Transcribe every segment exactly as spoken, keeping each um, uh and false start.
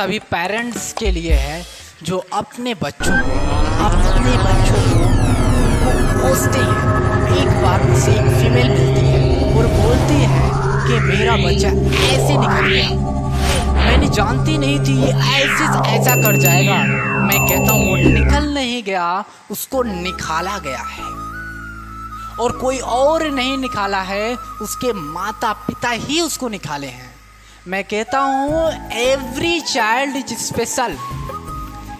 सभी पेरेंट्स के लिए है जो अपने बच्चों को अपने बच्चों को कोसते हैं। एक बार उसे एक फीमेल मिलती है और बोलती है कि मेरा बच्चा ऐसे निकल गया, मैंने जानती नहीं थी ये ऐसे ऐसा कर जाएगा। मैं कहता हूँ वो निकल नहीं गया, उसको निकाला गया है और कोई और नहीं निकाला है, उसके माता पिता ही उसको निकाले हैं। मैं कहता हूँ एवरी चाइल्ड इज स्पेशल।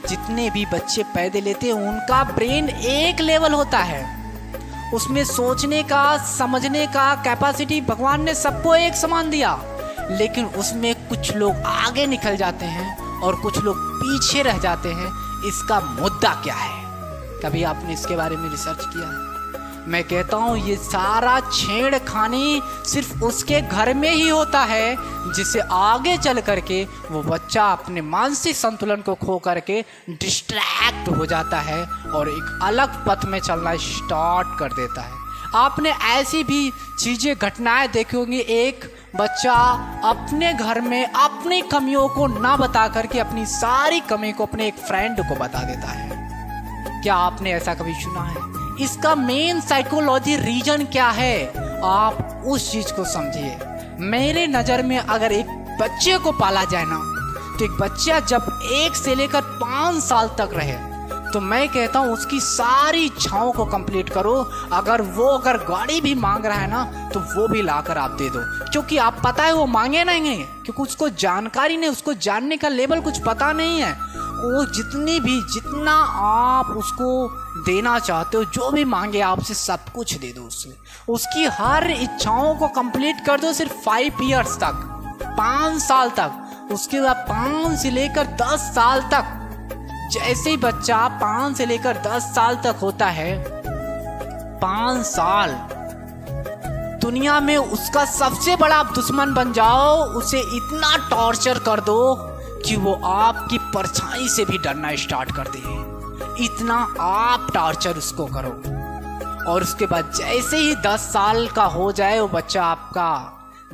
जितने भी बच्चे पैदा लेते हैं उनका ब्रेन एक लेवल होता है, उसमें सोचने का समझने का कैपेसिटी भगवान ने सबको एक समान दिया, लेकिन उसमें कुछ लोग आगे निकल जाते हैं और कुछ लोग पीछे रह जाते हैं। इसका मुद्दा क्या है? कभी आपने इसके बारे में रिसर्च किया? मैं कहता हूँ ये सारा छेड़खानी सिर्फ उसके घर में ही होता है जिसे आगे चल करके वो बच्चा अपने मानसिक संतुलन को खो करके डिस्ट्रैक्ट हो जाता है और एक अलग पथ में चलना स्टार्ट कर देता है। आपने ऐसी भी चीज़ें घटनाएं देखी होंगी। एक बच्चा अपने घर में अपनी कमियों को ना बता करके अपनी सारी कमी को अपने एक फ्रेंड को बता देता है। क्या आपने ऐसा कभी सुना है? इसका मेन साइकोलॉजी रीजन क्या है? आप उस चीज को समझिए। मेरे नज़र में अगर एक बच्चे को पाला जाए ना, तो एक बच्चा जब एक से लेकर पाँच साल तक रहे, तो मैं कहता हूँ उसकी सारी इच्छाओं को कंप्लीट करो। अगर वो अगर गाड़ी भी मांग रहा है ना, तो वो भी लाकर आप दे दो, क्योंकि आप पता है वो मांगे नहीं, क्योंकि उसको जानकारी नहीं, उसको जानने का लेवल कुछ पता नहीं है। वो जितनी भी जितना आप उसको देना चाहते हो, जो भी मांगे आपसे, सब कुछ दे दो उससे, उसकी हर इच्छाओं को कंप्लीट कर दो। सिर्फ फाइव ईयर्स तक, पाँच साल तक, उसके बाद पाँच से लेकर दस साल तक। जैसे ही बच्चा पाँच से लेकर दस साल तक होता है, पाँच साल दुनिया में उसका सबसे बड़ा आप दुश्मन बन जाओ। उसे इतना टॉर्चर कर दो कि वो आपकी परछाई से भी डरना स्टार्ट कर दे। इतना आप टॉर्चर उसको करो और उसके बाद जैसे ही दस साल का हो जाए, वो बच्चा आपका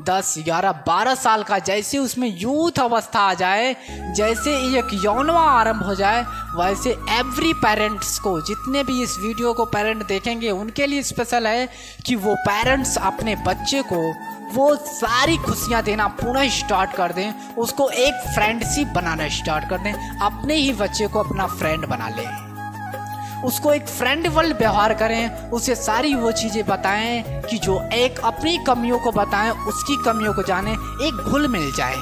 दस ग्यारह बारह साल का, जैसे उसमें यूथ अवस्था आ जाए, जैसे एक यौनवा आरंभ हो जाए, वैसे एवरी पेरेंट्स को, जितने भी इस वीडियो को पेरेंट देखेंगे, उनके लिए स्पेशल है कि वो पेरेंट्स अपने बच्चे को वो सारी खुशियाँ देना पुनः स्टार्ट कर दें, उसको एक फ्रेंडशिप बनाना स्टार्ट कर दें, अपने ही बच्चे को अपना फ्रेंड बना लें, उसको एक फ्रेंड वाला व्यवहार करें, उसे सारी वो चीज़ें बताएं कि जो एक अपनी कमियों को बताएं, उसकी कमियों को जानें, एक घुल मिल जाए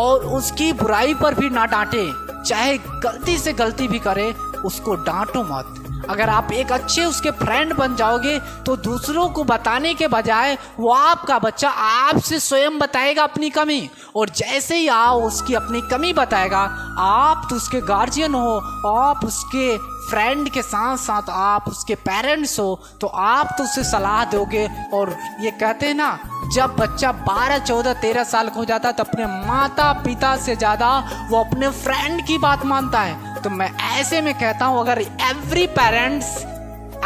और उसकी बुराई पर भी ना डांटें। चाहे गलती से गलती भी करे, उसको डांटो मत। अगर आप एक अच्छे उसके फ्रेंड बन जाओगे, तो दूसरों को बताने के बजाय वो आपका बच्चा आपसे स्वयं बताएगा अपनी कमी, और जैसे ही आओ उसकी अपनी कमी बताएगा, आप तो उसके गार्जियन हो, आप उसके फ्रेंड के साथ साथ आप उसके पेरेंट्स हो, तो आप तो उसे सलाह दोगे। और ये कहते हैं ना, जब बच्चा बारह चौदह तेरह साल का हो जाता है, तो अपने माता पिता से ज़्यादा वो अपने फ्रेंड की बात मानता है। तो मैं ऐसे में कहता हूँ, अगर एवरी पेरेंट्स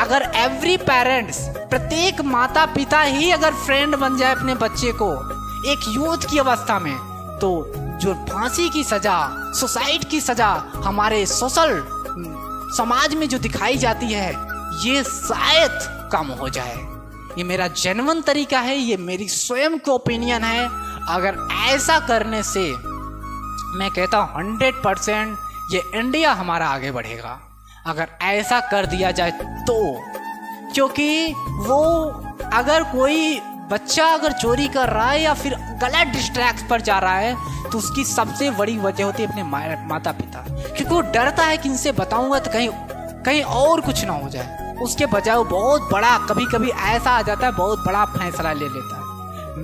अगर एवरी पेरेंट्स प्रत्येक माता पिता ही अगर फ्रेंड बन जाए अपने बच्चे को एक यूथ की अवस्था में, तो जो फांसी की सजा, सुसाइड की सजा हमारे सोशल समाज में जो दिखाई जाती है, ये शायद कम हो जाए। ये मेरा जेन्युइन तरीका है, ये मेरी स्वयं की ओपिनियन है। अगर ऐसा करने से मैं कहता हूँ हंड्रेड परसेंट ये इंडिया हमारा आगे बढ़ेगा, अगर ऐसा कर दिया जाए तो। क्योंकि वो अगर कोई बच्चा अगर चोरी कर रहा है या फिर गलत डिस्ट्रैक्ट पर जा रहा है, तो उसकी सबसे बड़ी वजह होती है अपने माता पिता, क्योंकि वो डरता है कि इनसे बताऊंगा तो कहीं कहीं और कुछ ना हो जाए। उसके बजाय वो बहुत बड़ा, कभी कभी ऐसा आ जाता है, बहुत बड़ा फैसला ले लेता है।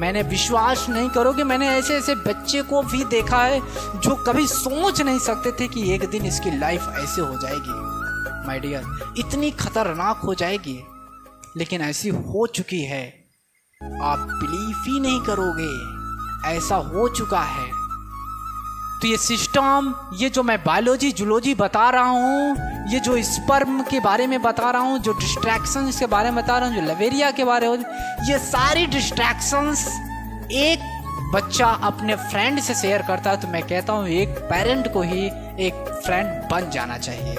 मैंने विश्वास नहीं करोगे, मैंने ऐसे ऐसे बच्चे को भी देखा है जो कभी सोच नहीं सकते थे कि एक दिन इसकी लाइफ ऐसे हो जाएगी। माय डियर, इतनी खतरनाक हो जाएगी, लेकिन ऐसी हो चुकी है, आप बिलीव ही नहीं करोगे, ऐसा हो चुका है। तो ये सिस्टम, ये जो मैं बायोलॉजी जूलॉजी बता रहा हूँ, ये जो स्पर्म के बारे में बता रहा हूँ, जो डिस्ट्रैक्शंस के बारे में बता रहा हूँ, जो लवेरिया के बारे में, ये सारी डिस्ट्रैक्शंस एक बच्चा अपने फ्रेंड से शेयर करता है तो मैं कहता हूँ एक पेरेंट को ही एक फ्रेंड बन जाना चाहिए।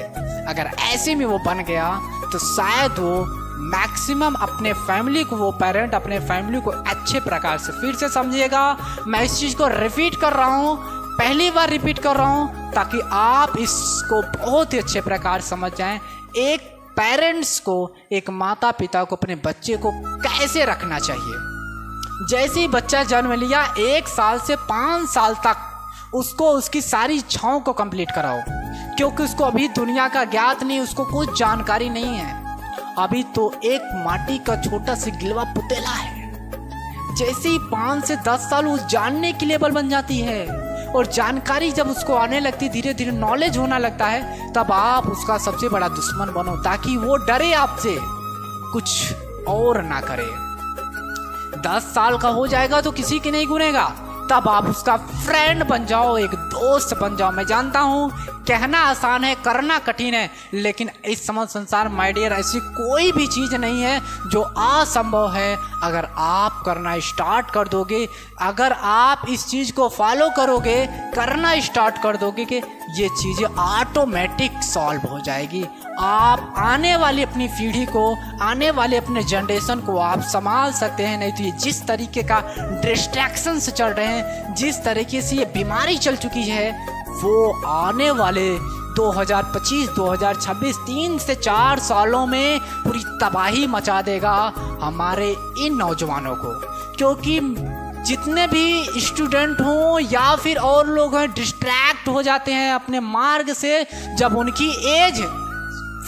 अगर ऐसे में वो बन गया तो शायद वो मैक्सिमम अपने फैमिली को, वो पेरेंट अपने फैमिली को अच्छे प्रकार से, फिर से समझिएगा मैं इस चीज़ को रिपीट कर रहा हूँ, पहली बार रिपीट कर रहा हूँ ताकि आप इसको बहुत ही अच्छे प्रकार समझ जाएं। एक पेरेंट्स को, एक माता पिता को अपने बच्चे को कैसे रखना चाहिए। जैसे ही बच्चा जन्म लिया एक साल से पाँच साल तक उसको उसकी सारी इच्छाओं को कंप्लीट कराओ, क्योंकि उसको अभी दुनिया का ज्ञात नहीं, उसको कुछ जानकारी नहीं है, अभी तो एक माटी का छोटा सा गिलवा पुतला है। जैसे ही पाँच से दस साल उस जानने की लेवल बन जाती है और जानकारी जब उसको आने लगती, धीरे धीरे नॉलेज होना लगता है, तब आप उसका सबसे बड़ा दुश्मन बनो ताकि वो डरे आपसे, कुछ और ना करे। दस साल का हो जाएगा तो किसी की नहीं गुनेगा, तब आप उसका फ्रेंड बन जाओ, एक दोस्त बन जाओ। मैं जानता हूँ कहना आसान है, करना कठिन है, लेकिन इस समझ संसार माय डियर ऐसी कोई भी चीज़ नहीं है जो असंभव है अगर आप करना स्टार्ट कर दोगे, अगर आप इस चीज़ को फॉलो करोगे, करना स्टार्ट कर दोगे कि ये चीज़ें ऑटोमेटिक सॉल्व हो जाएगी। आप आने वाली अपनी पीढ़ी को, आने वाले अपने जनरेशन को आप संभाल सकते हैं, नहीं तो ये जिस तरीके का डिस्ट्रैक्शन से चल रहे हैं, जिस तरीके से ये बीमारी चल चुकी है, वो आने वाले दो हज़ार पच्चीस, दो हज़ार छब्बीस, तीन से चार सालों में पूरी तबाही मचा देगा हमारे इन नौजवानों को। क्योंकि जितने भी स्टूडेंट हों या फिर और लोग हैं, डिस्ट्रैक्ट हो जाते हैं अपने मार्ग से। जब उनकी एज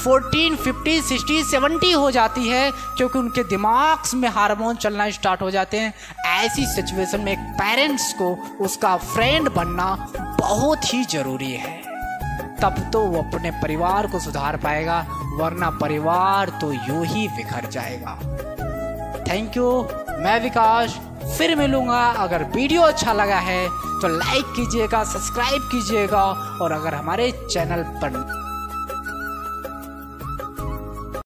चौदह, पचास, साठ, सत्तर हो जाती है, क्योंकि उनके दिमाग में हार्मोन चलना स्टार्ट हो जाते हैं, ऐसी सिचुएशन में एक पेरेंट्स को उसका फ्रेंड बनना बहुत ही ज़रूरी है, तब तो वो अपने परिवार को सुधार पाएगा, वरना परिवार तो यूं ही बिखर जाएगा। थैंक यू, मैं विकास फिर मिलूँगा। अगर वीडियो अच्छा लगा है तो लाइक कीजिएगा, सब्सक्राइब कीजिएगा, और अगर हमारे चैनल पर